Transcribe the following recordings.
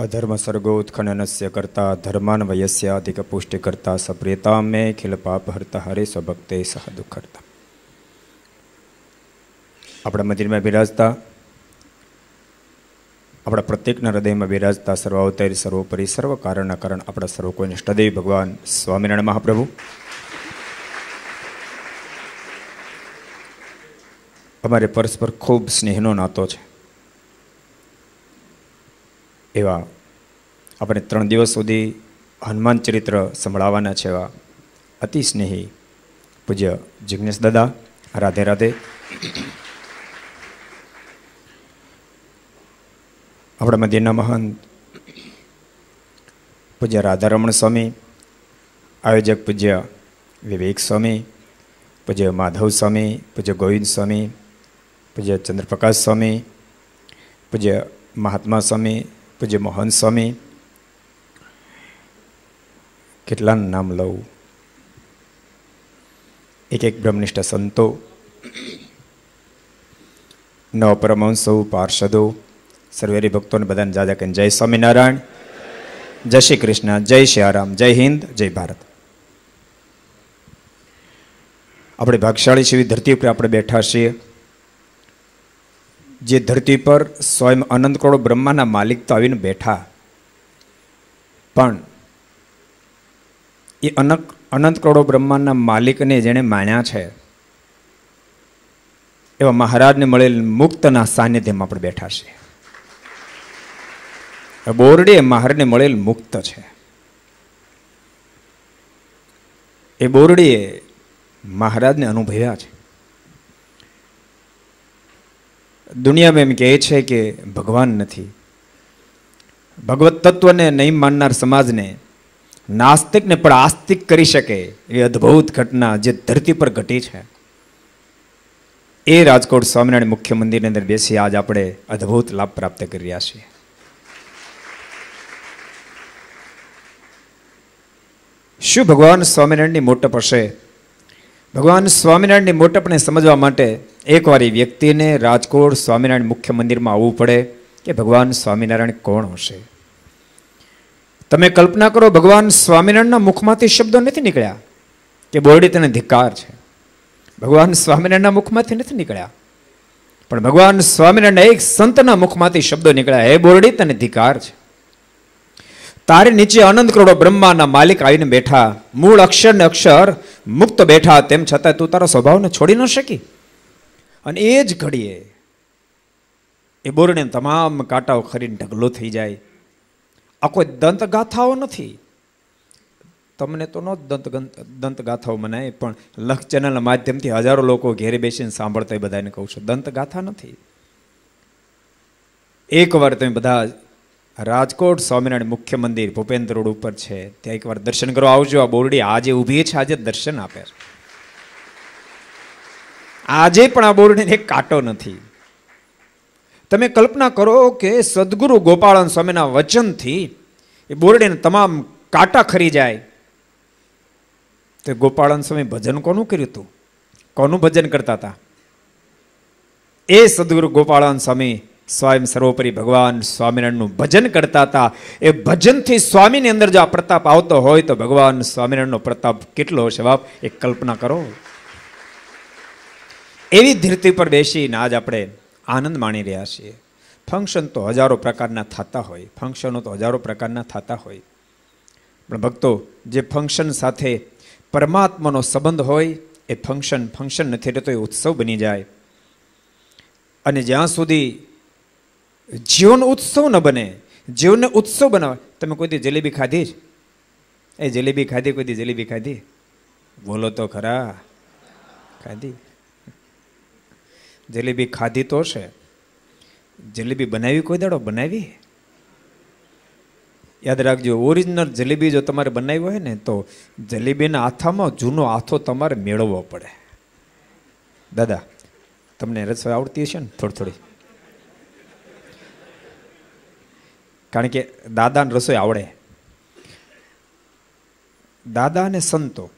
अधर्म सर्गोत्खननस्य कर्ता धर्मान्वयस्याधिक पुष्टिकर्ता सप्रेता मे खिल पाप हरता हरे स्वभक्ते सह दुखहर्ता। अपना मंदिर में विराजता, अपना प्रत्येक हृदय में विराजता सर्वावतार सर्वोपरि सर्व कारण कारण अपना सर्व कोई इष्टदेव भगवान स्वामीनारायण महाप्रभु। अमारे परस्पर खूब स्नेहनो नातो छे, एवा अपने 3 दिवस सुधी हनुमान चरित्र संभळावाना छे। अति स्नेही पूज्य जिग्नेश दादा, राधे राधे। अपना मंदिरना महंत पूज्य राधारमण स्वामी, आयोजक पूज्य विवेक स्वामी, पूज्य माधव स्वामी, पूज्य गोविंद स्वामी, पूज्य चंद्रप्रकाश स्वामी, पूज्य महात्मा स्वामी, पूज्य मोहन स्वामी, केटला नाम लऊ। एक एक ब्रह्मनिष्ठ संतो, नव परमहंस सौ पार्षदो, सर्वेरी भक्तों ने बधाने जाजा कहीने जय स्वामीनारायण, जय श्री कृष्ण, जय श्याराम, जय हिंद, जय भारत। अपने भाग्यशाली छे धरती पर आप बैठा छे, जे धरती पर स्वयं अनंत करोड़ों ब्रह्माना मालिक तो आवीने बैठा, पण ये अनंत करोड़ों ब्रह्माना मालिक ने जेने मान्या छे एवा महाराज ने मळेल मुक्तना सानिध्यमां आपणे बैठा छे। बोरडे महाराज ने मळेल मुक्त छे, ए बोरडीए महाराज ने अनुभव्या छे। दुनिया में एम कहे छे के भगवान नथी, भगवत तत्व ने नहीं माननार समाज ने, नास्तिक ने पण आस्तिक करी शके। ये अद्भुत घटना जे धरती पर घटी छे ए राजकोट स्वामीनारायण मुख्य मंदिर अंदर बेसी आज आपणे अद्भुत लाभ प्राप्त करी रह्या छीए। शुं भगवान स्वामीनारायणनी मोटप हशे? भगवान स्वामीनारायणनी मोटपने समजवा माटे एक वार व्यक्ति ने राजकोट स्वामीनारायण मुख्य मंदिर में आववू पड़े कि भगवान स्वामीनारायण कोण हशे। तमे कल्पना करो, भगवान स्वामीनारायणना मुखमांथी शब्दों नहीं निकळ्या कि बोरडी तने धिक्कार छे। भगवान स्वामीनारायणना मुखमांथी नहीं निकळ्या, पण भगवान स्वामीनारायणना एक संतना मुखमांथी शब्दों निकळ्या, हे बोरडी तने धिक्कार छे। तारे नीचे अनंत करोड़ों ब्रह्मा ना मालिक आवीने बैठा, मूल अक्षर ने अक्षर मुक्त बैठा, तेम छतां तू तारा स्वभाव ने छोड़ी न शकी। अने ए ज घड़ीए ए बोरडीने तमाम कांटाओ खरीने ढगलो थई जाय। आ कोई दंतगाथाओ नथी, तमने तो न दंतगाथाओ मनाय, पण लख चैनलना माध्यमथी हजारों लोको घेरे बेसीने सांभळता होय। बधाने कहूं छुं, दंतगाथा नथी। एकवार तमे बधा राजकोट स्वामीनारायण मुख्य मंदिर भूपेन्द्र रोड पर छे, त्यां एकवार दर्शन करवा आवजो। आ बोरडी आजे ऊभी छे, आजे दर्शन आपे छे। आजे पण आ बोरडीने काटो नथी। तमे कल्पना करो कि सद्गुरु गोपालन स्वामीना वचनथी ए बोरडीने तमाम काटा खरी जाए। तो गोपालन स्वामी भजन कोनु कर्युं हतुं? कोनु भजन करता था? ए सद्गुरु गोपालन स्वामी स्वयं सर्वोपरि भगवान स्वामीनारायणनु भजन करता था। ए भजनथी स्वामी ने अंदर जो आ प्रताप आवतो होय तो भगवान स्वामीनारायणनो प्रताप केटलो हशे बाप, एक कल्पना करो। एवी धरती पर बेसीने आज आपणे आनंद माणी रह्या छीए। फंक्शन तो हजारों प्रकारना थता होय, फंक्शनो तो हजारों प्रकारना थता होय, पण भक्तो जे फंक्शन साथे परमात्मानो संबंध होय ए फंक्शन फंक्शन नथी रहतो, ए उत्सव बनी जाय। अने ज्यां सुधी जीवन उत्सव न बने, जीवन उत्सव बनावे। तमे कोई दी जलेबी खाधी? ए जलेबी खाधी? कोई दी जलेबी खाधी? बोलो तो खरा, खाधी? जलेबी खाधी तो हशे, जलेबी बनावी कोई दाड़ो? बनावी? याद राखजो, ओरिजिनल जलेबी जो तमारे बनावी होय ने तो जलेबीना आथामां जूनो आथो तमारे मेळवो पड़े। दादा तमने रसोई आवडती हशे ने? थोड़ी थोड़ी, कारण के दादा ने रसोई आवड़े। दादा ने संतो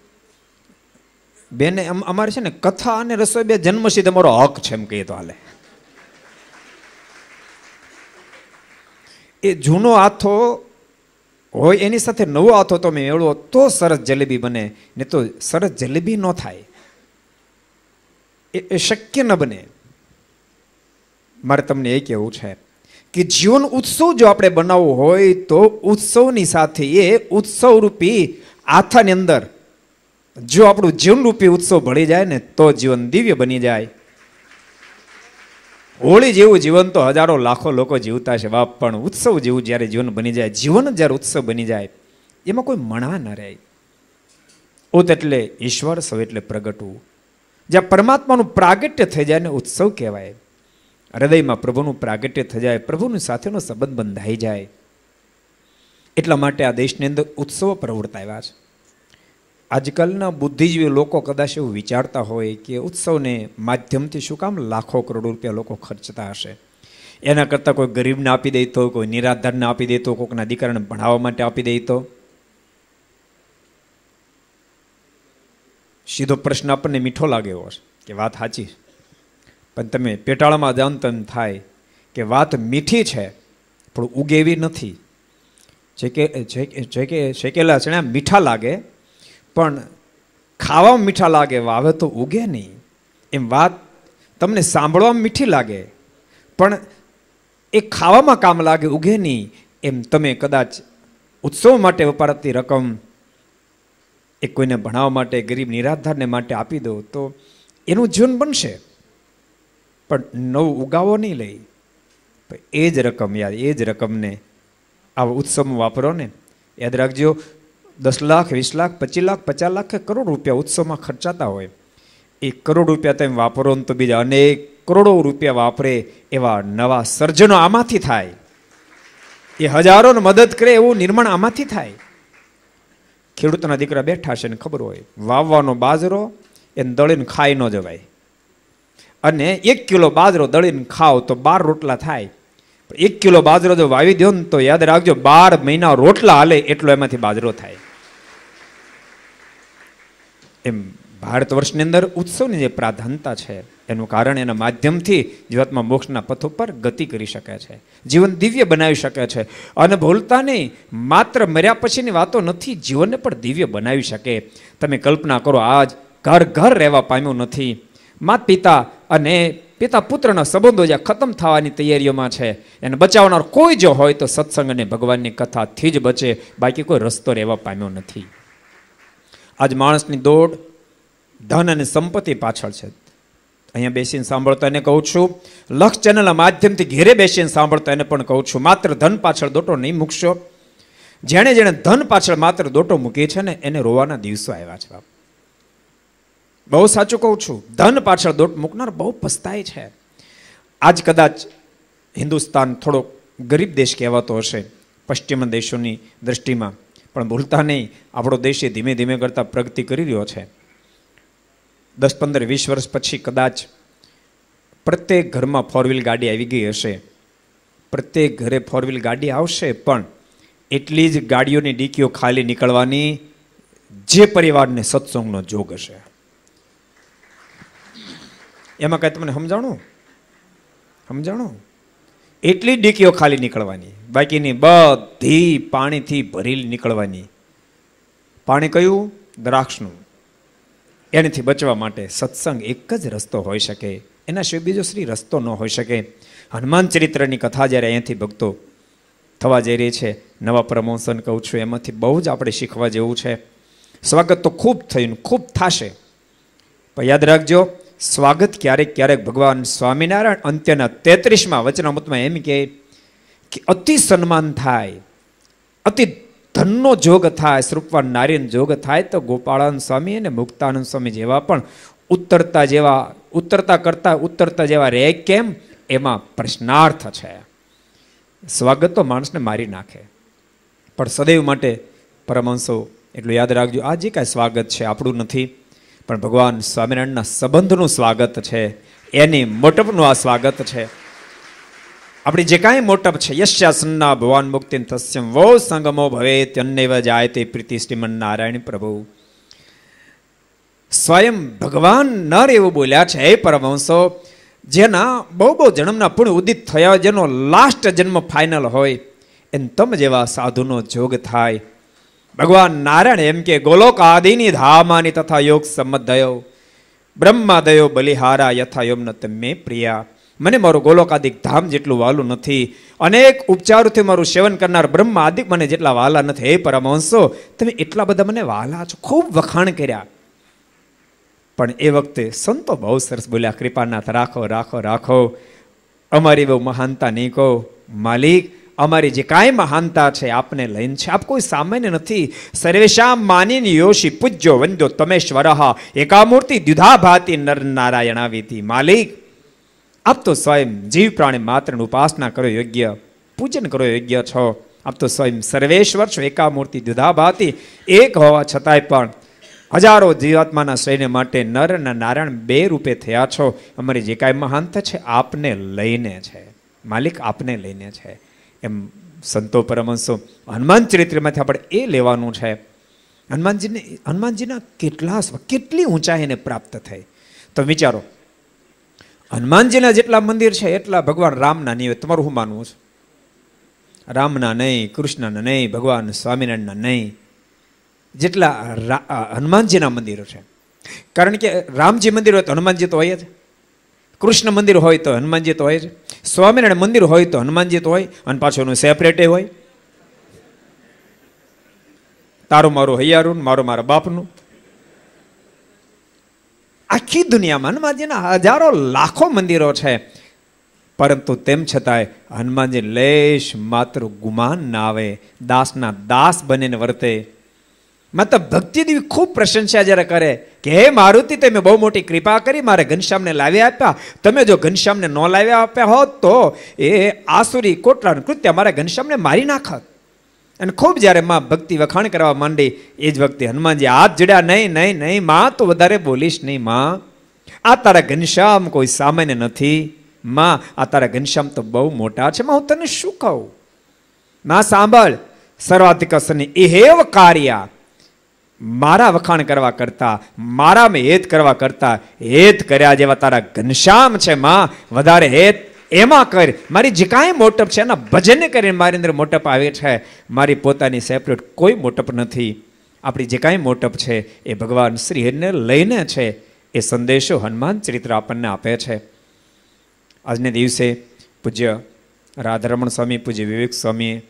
बेने अमारे छे ने कथा अने रसोई बे जन्मसिद्ध अमारो हक छे, एम कहीए तो हाले। ए जूनो आथो होय एनी साथे नवो आथो तमे मेळो तो सरस जलेबी बने, ने तो सरस जलेबी न थाय, ए शक्य न बने। मारे तमने ए कहेवुं छे कि जीवन उत्सव जो आपणे बनावो होय तो उत्सवनी साथे ए उत्सव रूपी आथानी अंदर जो आपणो जीवन रूपी उत्सव भळी जाय ने तो जीवन दिव्य बनी जाय। होली जेवुं जीवन तो हजारों लाखों लोग जीवता है बाप, पण उत्सव जेवुं ज्यारे जीवन बनी जाए, जीवन ज्यारे उत्सव बनी जाए, एमां कोई मणा न रहे। ओत एटले ईश्वर, सव एटले प्रगटवुं, ज्यां परमात्मानुं प्रागट्य थई जाय ने उत्सव कहेवाय। हृदय में प्रभुनुं प्रागट्य थई जाए, प्रभुनी साथेनो संबंध बंधाई जाए। एटला माटे आ देशनी अंदर उत्सव प्रवर्ताव्या छे। आजकलना बुद्धिजीवी लोग कदाच एवं विचारता होय कि उत्सव ने माध्यम थी शुं काम लाखों करोड़ों रुपया लोग खर्चता हशे, एना करता कोई गरीब ने आपी दे तो, कोई निराधार ने आपी दे तो, कोकना दीकराने भणावा माटे आपी दे तो। सीधो प्रश्न आपने मीठो लगे कि बात साची, पण तमे पेटाळामां जाओ तम थाय कि बात मीठी है पण उगेवी नथी। शेकेला चण्या मीठा लगे पण खावा मीठा लागे, वावे तो उगे नहीं। एम बात तमने सांभळवा मीठी लागे पण ए खावा में काम लागे, उगे नहीं। एम तमे कदाच उत्सव माटे वपराती रकम एक कोईने भणावा माटे, गरीब निराधारने माटे आपी दो तो एनुं जीवन बनशे, पण नव उगावो नहीं लई। पण ए ज रकम यार, ए ज रकमने आ उत्सवमां वापरो ने। याद राखजो 10 लाख, 20 लाख, 25 लाख, 50 लाख के करोड़ रुपया उत्सव में खर्चाता हो। 1 करोड़ रुपया तेम वापरो तो बीजा अनेक करोड़ों रुपया वापरे एवा नवा सर्जनों आमांथी थाय, ए हजारों ने मदद करे एवं निर्माण आमांथी थाय। खेडूतना दीकरा बैठा छे ने खबर होय वाववानो बाजरो एने दळीने खाई न जवाय, अने 1 किलो बाजरो दळीने खाओ तो 12 रोटला थाय। 1 किलो बाजरो जो वावी दो तो याद रखो 12 महीना रोटला हाले एटलो एमांथी बाजरो थाय। एम भारत वर्षनी अंदर उत्सवनी जे प्राधान्यता छे एनुं कारण एना माध्यमथी जीवात्मा मोक्षना पथ पर गति करी शके छे, जीवन दिव्य बनावी शके छे। अने भूलता नहीं, मात्र मर्या पछीनी वातो नथी, जीवनने पण दिव्य बनावी शके। तमे कल्पना करो, आज घर घर रहेवा पाम्युं नथी, माता पिता अने पिता पुत्रना संबंधो ज्यां खत्म थवानी तैयारीओमां छे। एने बचावनार कोई जो होय तो सत्संग अने भगवाननी कथाथी ज बचे, बाकी कोई रस्तो रहेवा पाम्यो नथी। आज माणसनी दौड़ धन अने संपत्ति पाछळ छे। अहींया बेसीने सांभळताने कहूं छूं, लक्ष्य चैनलना माध्यमथी घेरे बेसीने सांभळताने पण कहूं छूं, मात्र धन पाछळ दोटो नहीं मूकशो। जेणे जेणे धन पाछळ मात्र दोटो मूके छे ने एने रोवाना दिवसो आव्या छे। बाप बहु साचुं कहूं छूं, धन पाछळ दोट मूकनार बहु पछताय छे। आज कदाच हिंदुस्तान थोड़ो गरीब देश कहेवातो हशे पश्चिम देशोनी दृष्टिमां, पण भूलता नहीं आपणो देश धीमे धीमे करता प्रगति करी रह्यो छे। 10, 15, 20 वर्ष पछी कदाच प्रत्येक घर में 4 व्हील गाड़ी आई गई हशे, प्रत्येक घरे 4 व्हील गाड़ी आवशे, पण एटली ज गाड़ीओनी डीकीओ खाली निकळवानी जे परिवारने सत्संगनो जोग हशे। एमां कहीं तमने समझाणो एटली डीकीओ खाली निकळवानी, बाकीनी बधी पाणीथी भरील निकळवानी। पाणी कयुं? द्राक्षनुं। एनाथी बचवा माटे सत्संग एक ज रस्तो होई शके, एना सिवाय बीजो श्री रस्तो न होई शके। हनुमान चरित्रनी कथा ज्यारे अहींथी भक्तो थवा जई रही छे, नवा प्रमोशन कहूं छुं एमांथी बहु ज आपणे शीखवा जेवुं छे। स्वागत तो खूब थयुं, खूब थशे, पण याद राखजो स्वागत क्यारेक क्यारेक भगवान स्वामीनारायण अंत्यना 33मा वचनामृत में एम कहे कि अति सन्मान थाय, अति धननो जोग थाय, स्वरूपवान नारीन जोग थाय तो गोपाळानंद स्वामी अने मुक्तानंद स्वामी जेवा पण उत्तरता जेवा रहे केम, एमां प्रश्नार्थ छे। स्वागत तो माणसने मारी नाखे, पण सदैव माटे परमहंसो एटलुं याद राखजो आ जे कांई स्वागत छे आपणुं नथी, पण भगवान स्वामीनारायणना संबंधनुं स्वागत छे, एनी मोटपनुं आ स्वागत छे। आपणी जे कांई मोटप छे यस्यासन्ना भवान मुक्तिं तस्यं वो संगमो भवेत् अन्यैव जायते प्रीति श्रीमन्नारायण प्रभु। स्वयं भगवान नर एवं बोल्या छे, हे परमहंसो जेना बहु बहु जन्मना पुण्य उदित थया, जेनो लास्ट जन्म फाइनल होय एन तम जेवा साधुनो जोग थाय। भगवान नारायण एम के गोलोक आदिनी धामानी तथा योग सम्मदयो ब्रह्मादयो बलिहारा यथा योम न तमे प्रिया। मैंने मारो गोलोक आदिक धाम जेटलू वालू नथी, अनेक उपचारों थे मारू सेवन करनार ब्रह्म आदिक मैंने जेटला वाला नथी। हे परमहंसो तमे एटला बधा मने वाला छो, खूब वखाण कर्या। पण ए वखते संतो बहु सरस बोल्या, कृपानाथ राखो राखो राखो, अमारी वो महानता नहीं को मालिक, अमारी जे काई महानता है आपने लईन छे, आप कोई सामान्य नहीं। सर्वेशाम मानिन योशी पूज्यो वंद्यो तमेश्वरः एकामूर्ति द्विधा भाति नर नारायणाविति। मालिक आप तो स्वयं जीव प्राणी मात्र उपासना करो योग्य, पूजन करो योग्य छो। आप तो स्वयं सर्वेश्वर छो, एकामूर्ति द्विधा भाति एक होवा छतांय पण हजारों जीवात्माना श्रेयने माटे नर ने नारायण बे रूपे थया छो। अमारी जे काई महानता छे आपने लईने छे मालिक, आपने लईने छे। एम संतो परमहंसो हनुमान चरित्रमांथी आपणे ए लेवानुं छे। हनुमानजीने हनुमानजीना केटला केटली ऊंचाईने प्राप्त थई। तो विचारो, हनुमानजीना जेटला मंदिर छे एटला भगवान रामना नहीं होय। तमारुं हुं मानवुं छे? रामना नहीं, कृष्णना नहीं, भगवान स्वामिनारायणना नहीं, जेटला हनुमानजीना मंदिरो छे। कारण के रामजी मंदिर होय तो हनुमानजी तो होय ज, कृष्ण मंदिर होय तो हनुमानजी तो होय ज, स्वामिनारायण मंदिर होय तो हनुमानजी तो होय, अन पाछो एनु सेपरेट होय। तारुं मारुं हयारुं, मारुं मारा बापनुं। आखी दुनियामां हनुमानजीना हजारो लाखो मंदिरो छे, परंतु तेम छतांय हनुमानजी लेश मात्र गुमान ना आवे, दासना दास बनीने वर्ते। मतलब भक्ति देवी खूब प्रशंसा जरा करे कि हे मारुति ते मैं बहु मोटी कृपा करी, मारे घनश्याम ने लाव्या आप्या, तमे जो घनश्याम ने न लाव्या आप्या होत तो ए आसुरी कोटला कृत्य मारे घनश्याम ने मारी नाखत। अने खूब जयरे माँ भक्ति वखाण करवा मांडी ए ज वखते हनुमान जी हाथ जड्या, नहीं नहीं नहीं माँ, तो वधारे बोलीश नहीं माँ, आ तारा घनश्याम कोई सामान्य नथी माँ, आ तारा घनश्याम तो बहु मोटा छे माँ, हूँ तने शुं कहूँ माँ। सांभळ सर्वाधिकसनी एहेव कार्या, मारा वखाण करवा करता, मारा में हेत करवा करता, हेत कर्या जेवा तारा घनश्याम छे मां, वधारे हेत एमा कर। मारी जे काई मोटप छे ना भजन करीने मारी अंदर मोटप आवे छे, मारी पोतानी सेपरेट कोई मोटप नथी। आपणी जे काई मोटप छे ए भगवान श्री हरिने लईने छे। ए संदेशो हनुमान चरित्र आपणने आपे छे। आजने दिवसे पूज्य राधारमण स्वामी, पूज्य विवेक स्वामीए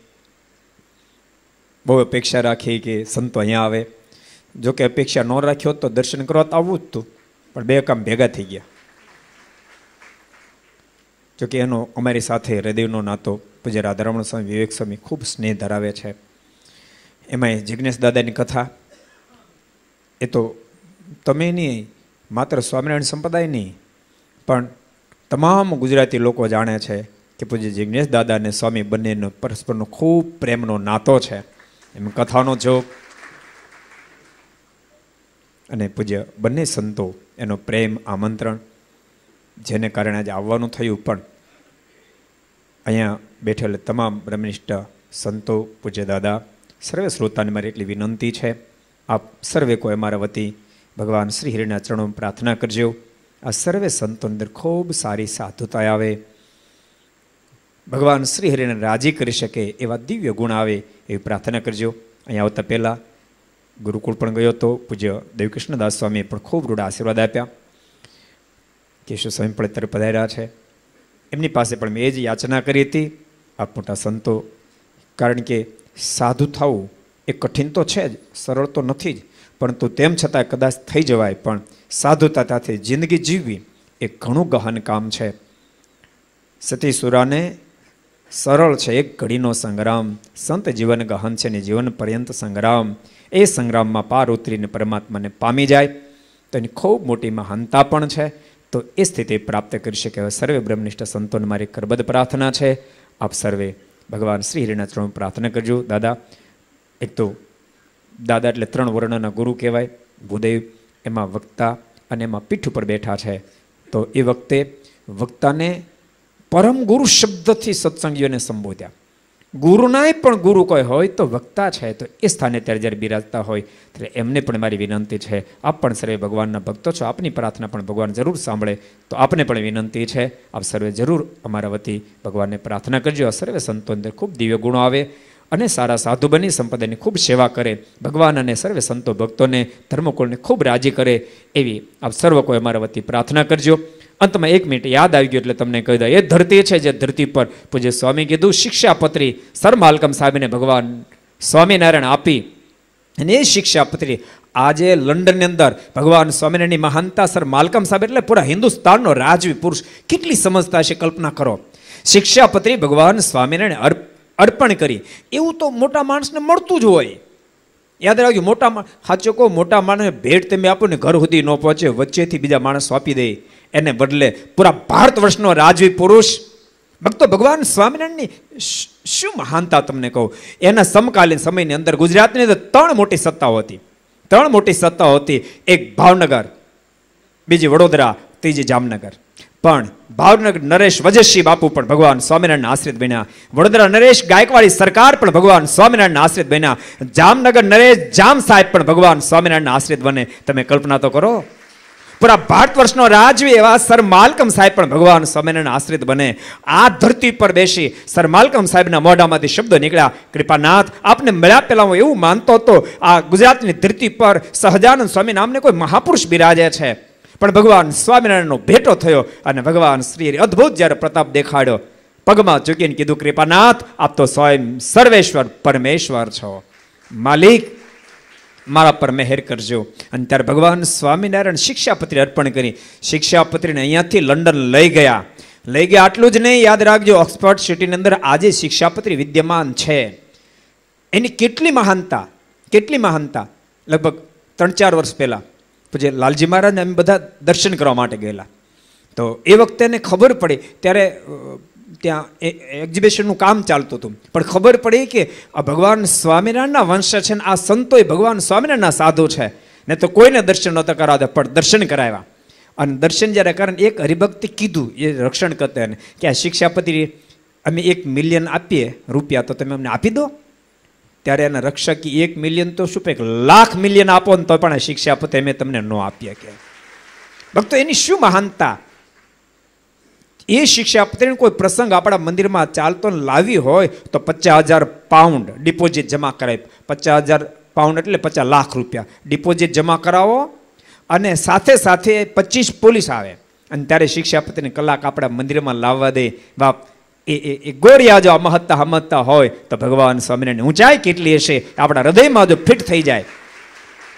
बहु अपेक्षा राखी कि संतो अहींया आवे। जो कि अपेक्षा न राखी होत तो दर्शन करवा तो आवुं ज हतुं, पण बे काम भेगा थई गया। जो कि एनो अमारी साथे हृदयनो नातो पूज्य राधारमण स्वामी, विवेक स्वामी खूब स्नेह धरावे छे। एमांय जिग्नेश दादानी कथा ए तो तमे नहीं मात्र स्वामिनारायण संप्रदाय नहीं पण तमाम गुजराती लोको जाणे छे कि पूज्य जिग्नेश दादा ने स्वामी बन्नेनो परस्परनो खूब प्रेमनो नातो छे। एम कथानो जो अने पूज्य बने संतो एनो प्रेम आमंत्रण जेने कारणे आज आववानुं थयुं, पण अहींया बेठेल तमाम ब्रह्मनिष्ठ संतो, पूज्य दादा, सर्वे श्रोताने मारी एटली विनंती छे, आप सर्वे कोई मारा वती भगवान श्री हरिना चरणों प्रार्थना करजो। आ सर्वे संतो अंदर खूब सारी साधुता आवे, भगवान श्री हरिने राजी करी शके एवा दिव्य गुण आवे एवी प्रार्थना करजो। अहींया आवता पहेला गुरुकुल पण गयो तो पूज्य देवकृष्णदास स्वामीए पण खूब रूड़ा आशीर्वाद आप्या। केशव स्वामी पण अत्रे पधार्या छे, एमनी पासे पण में ज याचना करी हती, आप मोटा संतो, कारण के साधु थवुं ए कठिन तो है ज, सरल तो नहीं ज, परंतु तेम छतां कदाच थई जवाय, पण साधुताथी जिंदगी जीववी ए घणुं गहन काम छे। सती सुराने सरल छे एक घड़ीनो संग्राम, संत जीवन गहन छे ने जीवन पर्यंत संग्राम। ए संग्राम में पार उतरीने परमात्मा ने पामी जाए तो एनी खूब मोटी महानता पण छे, तो ए स्थिति प्राप्त करी शके। सर्वे ब्रह्मनिष्ठ संतोने मारी करबद्ध प्रार्थना छे, आप सर्वे भगवान श्री हरिना चरणों प्रार्थना करजो। दादा एक तो दादा एटले त्रण वर्णना गुरु कहेवाय, भूदेव एमां वक्ता अने एमां पीठ पर बैठा छे, तो ए वखते वक्ता ने परम गुरु शब्द थी सत्संगीओ ने संबोध्या। गुरु नाय पण गुरु कोई होय तो वक्ता छे तो ए स्थाने त्यारे जर बिराजता होय त्यारे एमने पण मारी विनंती छे। आप पण सर्वे भगवानना भक्तो छो, आपनी प्रार्थना पण भगवान जरूर सांभळे, तो आपने पण विनंती छे आप सर्वे जरूर अमारा वती भगवानने प्रार्थना करजो। सर्वे संतोने अंदर खूब दिव्य गुणों आवे अने सारा साधु बनी संपदानी खूब सेवा करे, भगवान अने सर्वे संतो भक्तों ने धर्मकुल ने खूब राजी करे एवी आप सर्व कोई अमारा वती प्रार्थना करजो। अंत में एक मिनट याद आई गयो एटले तमने कही दो, ये धरती है जे धरती पर पूज्य स्वामी कीधु शिक्षापत्री सर मालकम साहेब ने भगवान स्वामीनारायण आपी अने ए शिक्षापत्री आज लंडन ने अंदर भगवान स्वामीनारायण महानता सर मालकम साहेब एटले पूरा हिंदुस्तान नो राजवी पुरुष केटली समझता हशे कल्पना करो। शिक्षापत्री भगवान स्वामीनारायण अर्पण करी एवं तो मोटा माणसने मळतुं ज होय। याद राखजो मोटा साचो को मोटा माणसने भेट तमे आपो ने घर सुधी न पहुंचे वच्चेथी बीजा माणस आपी दे एने बदले पूरा भारत वर्षनो राजवी पुरुष भक्तो भगवान स्वामीनारायण शु महानता तमने कहो। एना समकालीन समय ने अंदर गुजरात ने त्रण मोटी सत्ताओ हती, एक भावनगर, बीजी वडोदरा, तीजी जामनगर। पण भावनगर नरेश वजस्वी बापू पण भगवान स्वामीनारायण आश्रित बन्या, वडोदरा नरेश गायकवाड़ी सरकार पण भगवान स्वामीनारायण आश्रित बन्या, जामनगर नरेश जाम साहेब पण भगवान स्वामीनारायण आश्रित बने। तमे कल्पना तो करो पूरा भारत वर्ष नो राजवी एवा सर मालकम साहेब पण भगवान स्वामीनारायण आश्रित बने। आ धरती पर बेसी सर मालकम साहेबना मोढामांथी शब्दो निकळ्या, कृपानाथ आपने मळ्या पहेला हुं एवुं मानतो हतो आ गुजरातनी धरती पर सहजानंद स्वामी नामने कोई महापुरुष बिराजे छे, पण भगवान स्वामीनारायणनो भेटो थयो अने भगवान श्री अद्भुत ज्यारे प्रताप देखाड्यो पगमां झुकीने कीधुं कृपानाथ आप तो स्वयं सर्वेश्वर परमेश्वर छो, मालिक मारा पर मेहर करजो। अने त्यारे भगवान स्वामीनारायण शिक्षापत्री अर्पण करी, शिक्षापत्रीने अहींयाथी लंडन लई गया। आटलुं ज नहीं, याद राखजो ऑक्सफोर्ड सिटीनी अंदर आजे शिक्षापत्री विद्यमान छे। एनी केटली महानता लगभग 3-4 वर्ष पहेला पछी लालजीमहाराज अमे बधा दर्शन करवा माटे गयेला तो ए वखते ने खबर पड़ी त्यारे त्या एक्जिबिशननुं काम चालतुं हतुं, पण खबर पड़ी कि आ भगवान स्वामीनारायणना वंशज छे, आ संतोय भगवान स्वामीनारायणना साधु छे ने तो कोईने दर्शन नता कराव्या पण दर्शन कराव्या। अने दर्शन ज्यारे कारण एक हरिभक्ते कीधुं ए रक्षण करता ने कि आ शिक्षापत्री अमे 1 मिलियन आपीए रूपिया तो तमे अमने आपी दो, त्यारे एना रक्षकी 1 मिलियन तो शुं एक लाख मिलियन आपो ने तो पण आ शिक्षापत्री अमे तमने न आपीए के भक्तो एनी शुं महानता। ये शिक्षापत्री कोई प्रसंग अपना मंदिर में चालतो लावी होय तो 50,000 पाउंड डिपोजिट जमा कराय, 50,000 पाउंड एटले 50 लाख रुपया डिपोजिट जमा करावो अने साथे साथे 25 पुलिस आवे अने त्यारे शिक्षापत्री कलाक अपना मंदिर में लावा दे। बाप ए गोरिया जो महत्ता होय तो भगवान स्वामीनारायण ऊंचाई केटली हशे, अपना हृदय में जो फिट थी जाए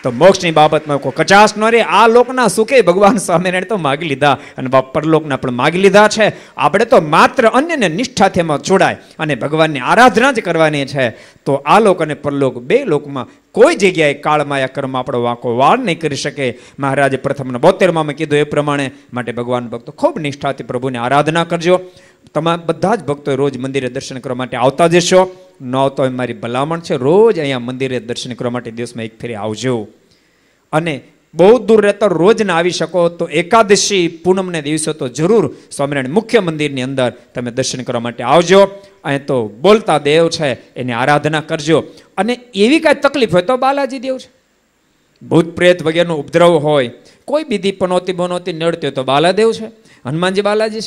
तो मोक्षनी बाबतमां कोई कचाश न रहे। आ लोकना सुखे भगवान स्वामीनारायण तो मागी लीधा अने बाप परलोकना पण मागी लीधा छे, आपणे तो मात्र अन्यने निष्ठाथी मां जोडाय अने भगवाननी आराधना ज करवानी छे। तो आ लोक अने परलोक बे लोकमां कोई जग्याए काळ माया कर्म आपणो वांको वाळ नहीं करी शके। महाराजे प्रथमना 72 में कीधुं ए प्रमाणे माटे भगवान भक्तो खूब निष्ठाथी प्रभुनी आराधना करजो। तमाम बधा ज भक्तों रोज मंदिरे दर्शन करवा माटे आवता जशो, न आवता होय मारी भलामण छे, रोज अहींया मंदिरे दर्शन करवा माटे दिवसमां 1 फेरे आवजो। अने बहुत दूर रहता रोज न आवी शको तो एकादशी पूनमने दिवसे तो जरूर स्वामीनारायण मुख्य मंदिरनी अंदर तमे दर्शन करवा माटे आवजो। अहीं तो बोलता देव छे एनी आराधना करजो। अने एवी कांई तकलीफ होय तो बालाजी देव छे, भूत प्रेत वगैरेनो उपद्रव होय, कोई बीधी पनोती बनोती नड़ती हो तो बालादेव है, हनुमानजी बालाजी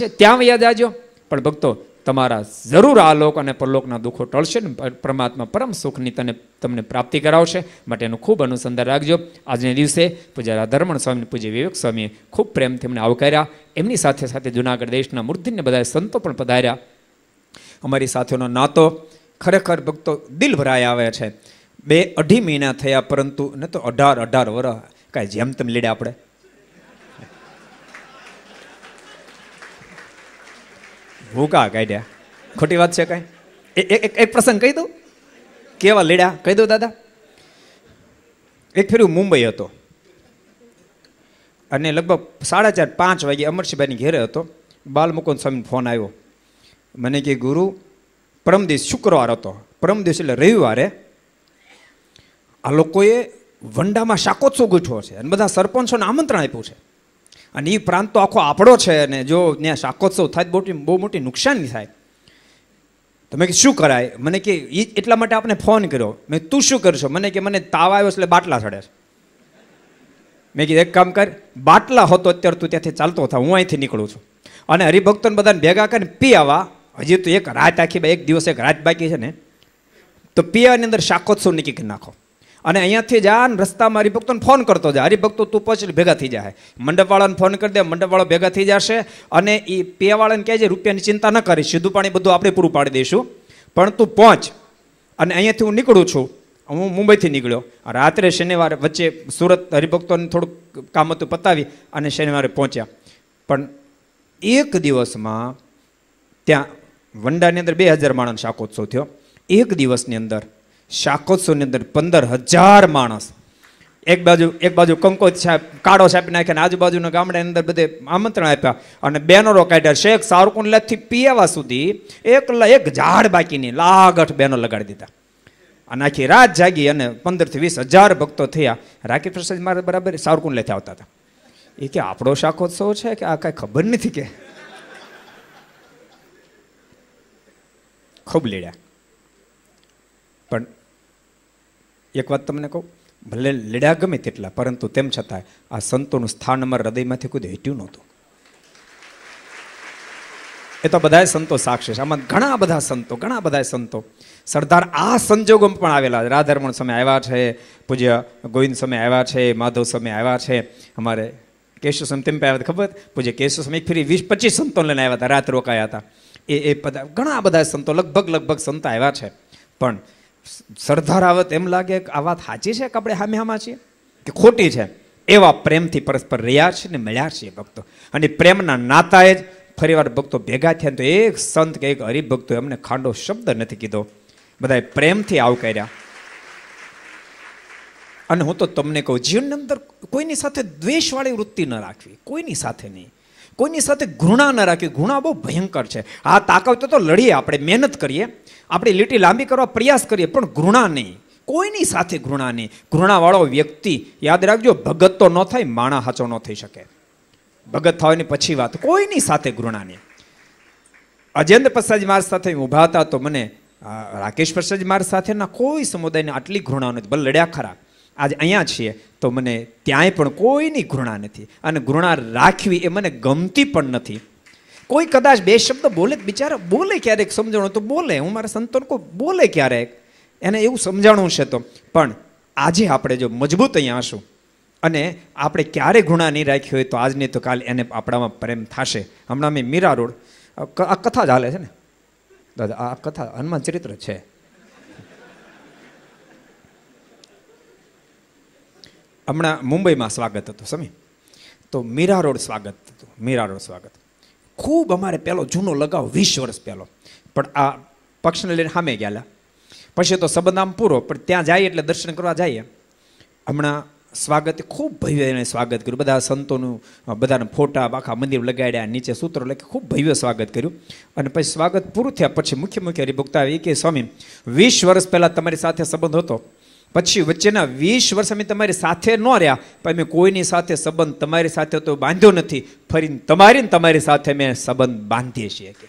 है, त्यां वया जाजो। पण भक्तो तमारा जरूर आ लोक अने परलोकना दुखो टळशे, परमात्मा परम सुखनी तमने प्राप्ति करावशे, माटेनो खूब अनुसंधान राखजो। आजने दिवसे पूज्य राधारमण स्वामी पूज्य विवेक स्वामी खूब प्रेमथी अमने आवकार्या, एमनी साथे साथे जूनागढ़ देशना मूर्धन्य बधाए संतो पण पधार्या। अमारी साथेनो नातो खरेखर भक्तो दिल भराय आवे छे। 2-2.5 महीना थया परंतु न तो 18 वर्ष कई जेम तेम लेडे आपणे भूका काढ्या, खोटी बात छे। कई एक प्रसंग कही दो केवा लेडा कही दो दादा। एक फेरू मुंबई हतो अने लगभग 4:30-5 वागे अमरसिंहभाईनी घेरे हतो। बालमुकुंद स्वामी फोन आव्यो, मने के गुरु परम दिवस शुक्रवार हतो, परम दिवस एटले रविवारे आ लोकोए वंडामां शाकोत्सव गूंठ्यो छे अने बधा सरपंचोने आमंत्रण आप्युं छे अने ई प्रांत तो आखो आपणो छे अने जो न्या शाकोत्सव थाय बहू मोटी नुकसानी थाय। तो मैं शू कराय मैंने कि एटला माटे आपने फोन कर्यो। मैं तू शू करशो? मैंने कि मैंने ताव आव्यो એટલે બાટલા સડે છે। मैं कीधुं एक काम कर, बाटला होतो अत्यारे तू त्यांथी चालतो था, हूँ अहींथी निकळुं छुं अने हरिभक्तोने बधाने भेगा करीने पी आवा। हजी तो एक रात आखी, एक दिवस एक रात बाकी है ने, तो पी आवानी अंदर शाकोत्सव नक्की करी नाखो अने अहींथी जाने रस्तामां हरिभक्तोने फोन करतो जा। हरिभक्तो तू पहुंच भेगा थी जाए, मंडपवाळाने फोन कर दे, मंडपवाळो भेगा थी जाशे अने ई पीवाळाने कहेजे रूपियानी चिंता न करीश, सीधुं पाणी बधुं आपणे पूरुं पाडी दईशुं, पण तू पहुंच। अने अहींथी हूँ निकळुं छुं। हूँ मुंबईथी निकळ्यो, रात्रे शनिवार वच्चे सूरत हरिभक्तोने थोडुं काम हतुं पतावी अने शनिवारे पहोंच्या। पण एक दिवसमां त्यां वंडानी अंदर 2000 माणसनो शाकोत्सव थयो। एक दिवसनी अंदर शाकोत्सवनी अंदर 15000 माणस। एक बाजू कंकोत साहेब काढो छापी नाख्या, आजूबाजूना गामडानी अंदर बधे आमंत्रण आप्या अने बेनरो काढ्या। शेख सावरकुंडलाथी पीएवा सुधी एकला एक झाड बाकीनी लागठ बेनो लगाडी दीधा। आखी रात जागी अने 15 થી 20 હજાર ભક્તો થયા। રાકી પ્રસાદ મારે બરાબર સાવરકુંડ લેતા આવતા હતા। એ કે આપણો શાકોત્સવ છે કે આ કાંઈ ખબર નથી કે ખૂબ લેડ્યા। પણ એક વાત તમને કહું, ભલે લેડ્યા ગમે તેટલા, પરંતુ તેમ છતાં આ સંતોનું સ્થાન અમારા હૃદયમાંથી કોઈ હટ્યું નહોતું। એ તો બધાય સંતો સાક્ષી છે। આમાં ઘણા બધા સંતો સરદાર આ સંજોગોમાં પણ આવેલા છે। રાધારમણ સમય આવ્યા છે, પૂજ્ય ગોવિંદ સમય આવ્યા છે, માધવ સમય આવ્યા છે, અમારે કેશવ સમય તેમ આવ્યા હતા ખબર, પૂજ્ય કેશવ સમય ફરી 20-25 સંતો લઈને આવ્યા હતા, રાત રોકાયા હતા। એ ઘણા બધા સંતો લગભગ સંતો આવ્યા છે। પણ સરદાર આવત એમ લાગે કે આ વાત સાચી છે કે આપણે સામે હામા છીએ કે ખોટી છે, એવા પ્રેમથી પરસ્પર રહ્યા છે ને મળ્યા છીએ ભક્તો। અને પ્રેમના નાતાએ જ ફરીવાર ભક્તો ભેગા થયા તો એક સંત કે એક હરિભક્તો એમને ખાંડો શબ્દ નથી કીધો, બધાએ પ્રેમથી આવકાર્યા। અને હું તો તમને કહું, જીવનની અંદર કોઈની સાથે દ્વેષવાળી વૃત્તિ ન રાખવી, કોઈની સાથે નહીં, કોઈની સાથે ઘૃણા ન રાખવી। ઘૃણા બહુ ભયંકર છે। આ તાકાત તો લડીએ, આપણે મહેનત કરીએ, આપણે લીટી લાંબી કરવા પ્રયાસ કરીએ, પણ ઘૃણા નહીં, કોઈની સાથે ઘૃણા નહીં। ઘૃણાવાળો વ્યક્તિ યાદ રાખજો ભગત તો ન થાય, માણા હાચો ન થઈ શકે। ભગત થવાની પછી વાત, કોઈની સાથે ઘૃણાની। અજેન્દ્ર પ્રસાદજી મારી સાથે ઊભા હતા તો મને રાકેશ પ્રસાદજી મારી સાથેના કોઈ સમુદાયને આટલી ઘૃણા નથી, ભલે લડ્યા ખરા, આજે અહીંયા છીએ તો મને ત્યાંય પણ કોઈની ઘૃણા નથી। અને ઘૃણા રાખવી એ મને ગમતી પણ નથી। કોઈ કદાચ બે શબ્દ બોલે, બિચારા બોલે ક્યારેક, સમજણો તો બોલે, હું મારા સંતોને કોઈ બોલે ક્યારેક, એને એવું સમજાણું છે તો। પણ આજે આપણે જો મજબૂત અહીંયા આશું અને આપણે ક્યારે ઘૃણા નહીં રાખી હોય તો આજ નહીં તો કાલ એને આપણામાં પ્રેમ થશે। હમણાં મેં મીરા રોડ આ કથા ચાલે છે ને દાદા, આ કથા હનુમાન ચરિત્ર છે। હમણાં મુંબઈમાં સ્વાગત હતું સમી, તો મીરા રોડ સ્વાગત હતું, મીરા રોડ સ્વાગત ખૂબ અમારે પહેલો જૂનો લગાવ 20 વર્ષ પહેલો। પણ આ પક્ષને લઈને સામે ગયેલા પછી તો સંબંધ આમ પૂરો, પણ ત્યાં જઈએ એટલે દર્શન કરવા જઈએ। હમણાં સ્વાગત ખૂબ ભવ્ય, એને સ્વાગત કર્યું, બધા સંતોનું બધાના ફોટા આખા મંદિર લગાડ્યા, નીચે સૂત્રો લખી ખૂબ ભવ્ય સ્વાગત કર્યું। અને પછી સ્વાગત પૂરું થયા પછી મુખ્ય હરિભક્ત આવી કે સ્વામી 20 વર્ષ પહેલાં તમારી સાથે સંબંધ હતો, પછી વચ્ચેના 20 વર્ષ અમે તમારી સાથે ન રહ્યા, પણ મેં કોઈની સાથે સંબંધ તમારી સાથે તો બાંધ્યો નથી, ફરીને તમારી સાથે મેં સંબંધ બાંધીએ છીએ કે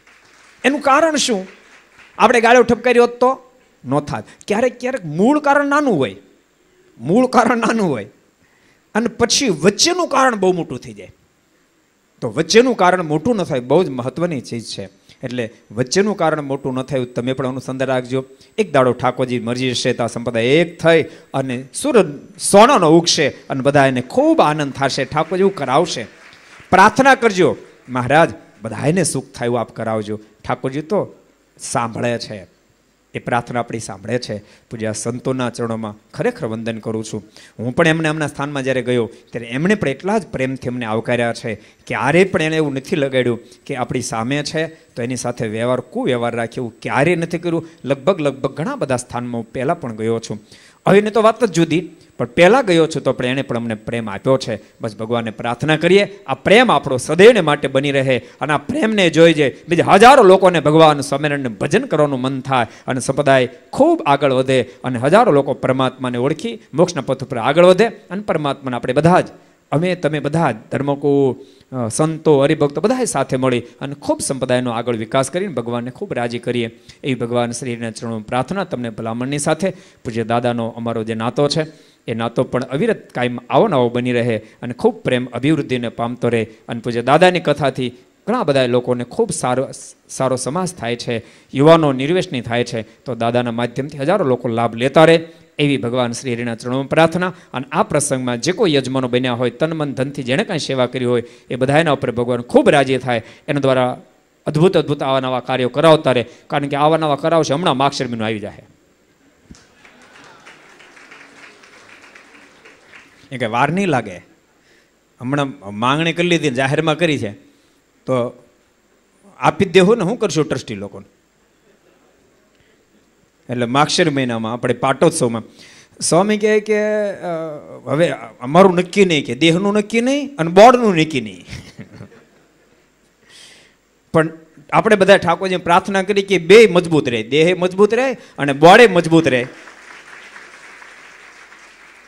એનું કારણ શું? આપણે ગાળો ઠપકાર્યો હોત તો ન થાત। ક્યારેક મૂળ કારણ નાનું હોય, મૂળ કારણ નાનું હોય અને પછી વચ્ચેનું કારણ બહુ મોટું થઈ જાય, તો વચ્ચેનું કારણ મોટું ન થાય બહુ જ મહત્વની ચીજ છે। એટલે વચ્ચેનું કારણ મોટું ન થાય તમે પણ અનુસંધાન રાખજો। એક દાડો ઠાકોરજી મરજી જશે તો આ સંપ્રદાય એક થઈ અને સૂરજ સોનાનો ઉગશે અને બધા એને ખૂબ આનંદ થશે, ઠાકોરજી એવું કરાવશે। પ્રાર્થના કરજો મહારાજ બધાને સુખ થાય એવું આપ કરાવજો, ઠાકોરજી તો સાંભળે છે, એ પ્રાર્થના આપણી સાંભળે છે। પૂજા સંતોના ચરણોમાં ખરેખર વંદન કરું છું। હું પણ એમને એમના સ્થાનમાં જ્યારે ગયો ત્યારે એમણે પણ એટલા જ પ્રેમથી એમને આવકાર્યા છે કે ક્યારેય પણ એણે એવું નથી લગાડ્યું કે આપણી સામે છે તો એની સાથે કુવ્યવહાર રાખી, એવું ક્યારેય નથી કર્યું। લગભગ ઘણા બધા સ્થાનમાં હું પહેલાં પણ ગયો છું, હવે તો વાત જ જુદી, પણ પહેલાં ગયો છું તો પણ એણે પણ અમને પ્રેમ આપ્યો છે। બસ ભગવાનને પ્રાર્થના કરીએ આ પ્રેમ આપણો સદૈવને માટે બની રહે અને આ પ્રેમને જોઈ જાય બીજા હજારો લોકોને ભગવાન સ્વામિનારાયણને ભજન કરવાનું મન થાય અને સંપ્રદાય ખૂબ આગળ વધે અને હજારો લોકો પરમાત્માને ઓળખી મોક્ષના પથ ઉપર આગળ વધે અને પરમાત્માને આપણે બધા જ अमे तमे बधा धर्मको संतो हरिभक्त बधाए साथे मळी अने खूब संप्रदायनो आगळ विकास करीने भगवानने खूब राजी करीए एवी भगवान श्रीना चरणों प्रार्थना। तमने भलामणनी साथे पूज्य दादानो अमारो जे नातो छे ए नातो पण अविरत कायम आवो नवो बनी रहे अने खूब प्रेम अभिवृद्धिने पामतो रहे अने पूज्य दादानी कथाथी घणा बधा लोकोने खूब सारो सारो समाज थाय छे, युवानो निर्वेशनी थाय छे, तो दादाना माध्यमथी हजारो लोको लाभ लेता रहे एवी भगवान श्री हरिना चरणों प्रार्थना। अने आ प्रसंग में जे कोई यजमानों बन्या होय तन मन धन थी जेने कांई सेवा करी होय ए बधायना उपर भगवान खूब राजी थाय एना द्वारा अद्भुत अद्भुत आवा नवा कार्यों करावता रहे, कारण के आवा नवा करावशे हमणां मागशर महीनो आई जाय ए के वार नहीं लागे। हमणां मांगणी करी लीधी जाहिर में करी छे तो आपी देहो ने शुं करशो ट्रस्टी लोकोने। एटले माक्षर महीना में अपने पाटोत्सव में स्वामी कहे के हवे अमरु नक्की नहीं के देहनु नक्की नहीं अने बोर्डनु नक्की नहीं पण आपणे बधा ठाकुरजीने प्रार्थना करी के बेय मजबूत रहे, देहे मजबूत रहे अने बोर्डे मजबूत रहे।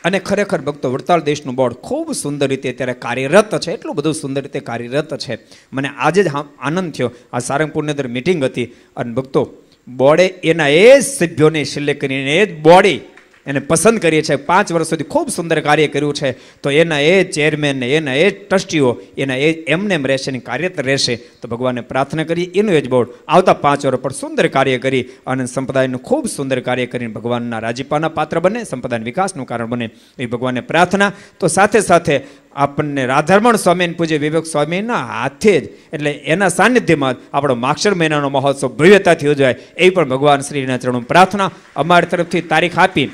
अने खरेखर भक्तो वड़ताल देशनुं बोर्ड खूब सुंदर रीते अत्यारे कार्यरत छे, एटलुं बधुं सुंदर रीते कार्यरत छे। मने आज ज आनंद थयो, आ सारंगपुरनी अंदर मीटिंग हती अने भक्तो बोर्डे एना ए सभ्योने सिलेक्ट करीने ए बोर्डे एने पसंद करीए छे। 5 वर्ष सुधी खूब सुंदर कार्य कर्युं छे तो एना ए चेरमेन ने एना ए ट्रस्टीओ एना ए एमनेम रहेशे ने कार्यरत रहेशे। तो भगवानने प्रार्थना करीए एनुं ए ज बोर्ड आवता 5 वर्ष पर सुंदर कार्य करी अने संप्रदायनुं खूब सुंदर कार्य करीने भगवानना राजीपाना पात्र बने, संप्रदायना विकासनुं कारण बने एवी भगवानने प्रार्थना। तो साथे साथे આપણને રાધારમણ સ્વામી પૂજ્ય વિવેક સ્વામીના હાથે જ એટલે એના સાનિધ્યમાં આપણો માક્ષર મહિનાનો મહોત્સવ ભવ્યતાથી ઉજવાય એવી પણ ભગવાન શ્રીના ચરણોમાં પ્રાર્થના। અમારી તરફથી તારીખ આપી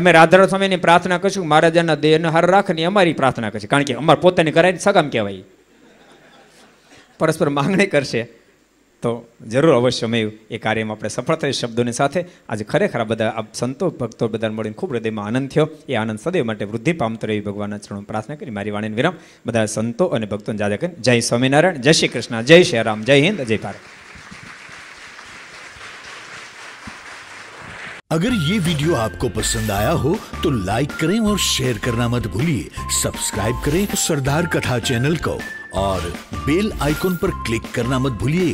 અમે રાધારમણ સ્વામીની પ્રાર્થના કરીશું, મહારાજાના દેહને હાર રાખીને અમારી પ્રાર્થના કરીશું, કારણ કે અમારે પોતાની કરાય સગામ કહેવાય, પરસ્પર માંગણી કરશે। તો જરૂર અવશ્ય મેં એ કાર્યમાં આપણે સફળ થઈ શબ્દોની સાથે આજે ખરેખર બધા આ સંતો ભક્તો બધાને મળીને ખૂબ હૃદયમાં આનંદ થયો, એ આનંદ સદૈવ માટે વૃદ્ધિ પામતો રહે ભગવાનના ચરણો પ્રાર્થના કરી મારી વાણીને વિરામ। બધા સંતો અને ભક્તોને જાજા કરીને જય સ્વામિનારાયણ, જય શ્રી કૃષ્ણ, જય શ્રી રામ, જય હિન્દ, જય ભારત। अगर ये वीडियो आपको पसंद आया हो तो लाइक करें और शेयर करना मत भूलिए। सब्सक्राइब करें सरदार कथा चैनल को और बेल आइकॉन पर क्लिक करना मत भूलिए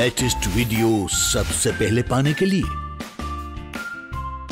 लेटेस्ट वीडियो सबसे पहले पाने के लिए।